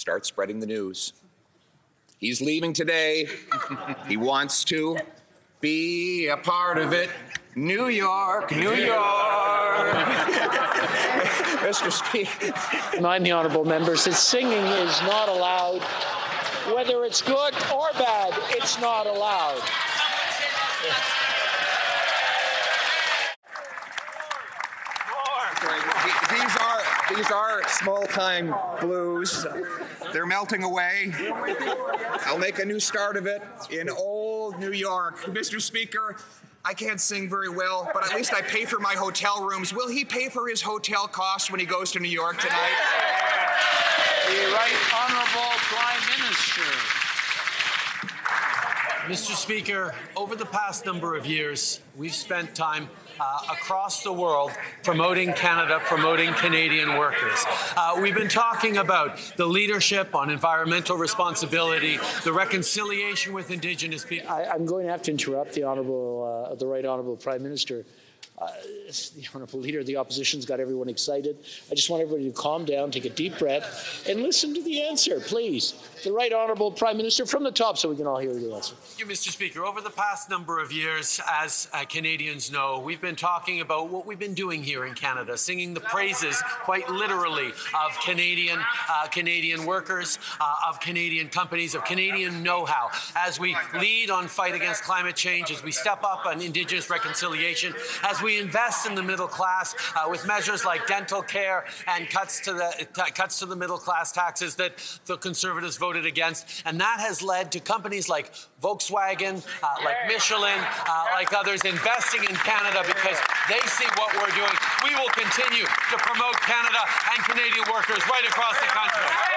start spreading the news. He's leaving today. He wants to be a part of it. New York, New York. Mr. Speaker. Remind the honourable members that singing is not allowed. Whether it's good or bad, it's not allowed. These are small-time blues. They're melting away. I'll make a new start of it in old New York. Mr. Speaker, I can't sing very well, but at least I pay for my hotel rooms. Will he pay for his hotel costs when he goes to New York tonight? The Right Honourable Prime Minister. Mr. Speaker, over the past number of years, we've spent time across the world promoting Canada, promoting Canadian workers. We've been talking about the leadership on environmental responsibility, the reconciliation with Indigenous people. I'm going to have to interrupt the Honourable, the Right Honourable Prime Minister. The Honourable Leader of the Opposition's got everyone excited. I just want everybody to calm down, take a deep breath, and listen to the answer, please. The Right Honourable Prime Minister from the top, so we can all hear the answer. Thank you, Mr. Speaker. Over the past number of years, as Canadians know, we've been talking about what we've been doing here in Canada, singing the praises, quite literally, of Canadian workers, of Canadian companies, of Canadian know-how. As we lead on fight against climate change, as we step up on Indigenous reconciliation, as we invest in the middle class with measures like dental care and cuts to the middle class taxes that the Conservatives voted against, and that has led to companies like Volkswagen, like Michelin, like others investing in Canada because they see what we're doing. We will continue to promote Canada and Canadian workers right across the country.